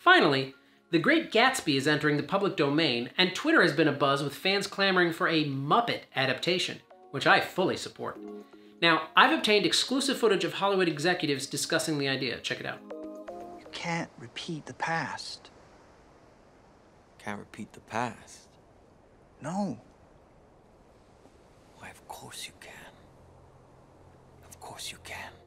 Finally, The Great Gatsby is entering the public domain, and Twitter has been abuzz with fans clamoring for a Muppet adaptation, which I fully support. Now, I've obtained exclusive footage of Hollywood executives discussing the idea. Check it out. You can't repeat the past. Can't repeat the past? No. Why, of course you can. Of course you can.